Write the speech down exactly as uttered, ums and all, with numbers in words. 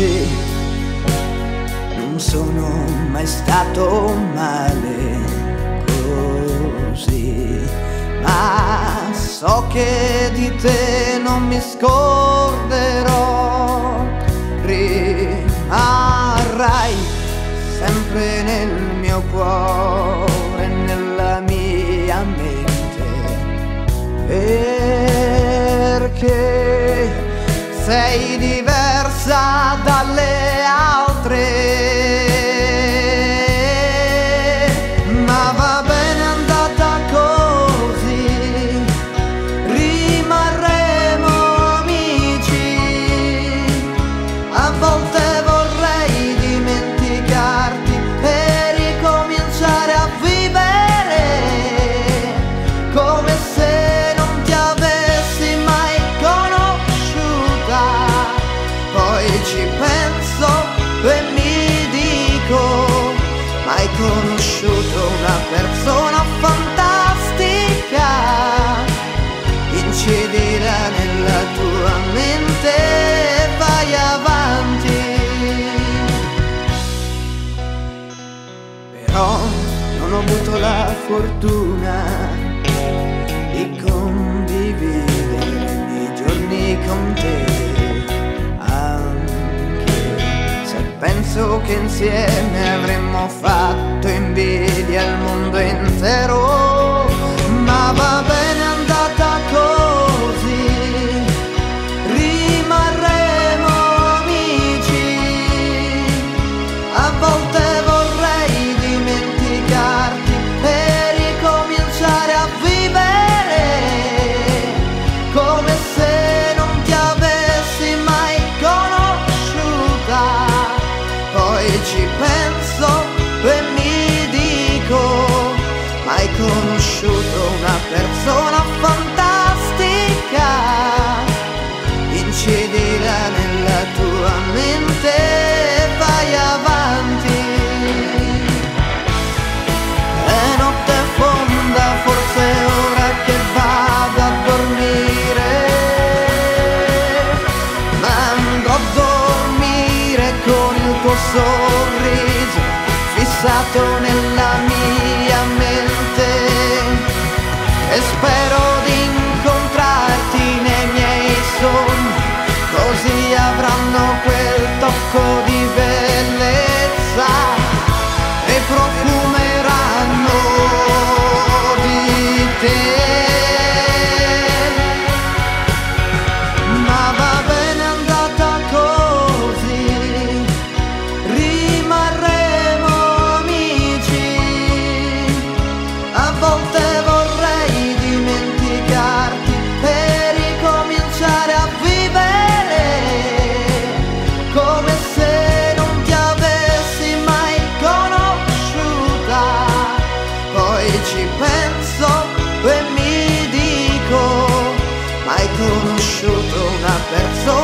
dolce, non sono mai stato male così, ma so che di te non mi scorderò, rimarrai sempre nel mio cuore, nella mia mente, perché sei diversa dalle altre, ma va bene andata così, rimarremo amici, a volte vorrei dimenticarti e ricominciare a vivere come se non ti avessi mai conosciuta. Poi ci penso e mi dico, ma hai conosciuto una persona fantastica, incidila nella tua mente e vai avanti. Però non ho avuto la fortuna di condividere i miei giorni con te, penso che insieme avremmo fatto invidia al mondo intero, ma va bene andata così, rimarremo amici, a volte vorrei dimenticarti e ricominciare a vivere come se non ti avessi mai conosciuta. Ci penso e mi dico, ma hai conosciuto una persona fantastica, incidila nella tua mente e vai avanti. È notte fonda, forse è ora che vado a dormire, ma andrò a dormire con il tuo sole fissato nella mia mente, e spero di incontrarti nei miei sogni, così avranno quel tocco di bellezza e profumeranno di te. Ma va bene andata così, rimarremo una persona.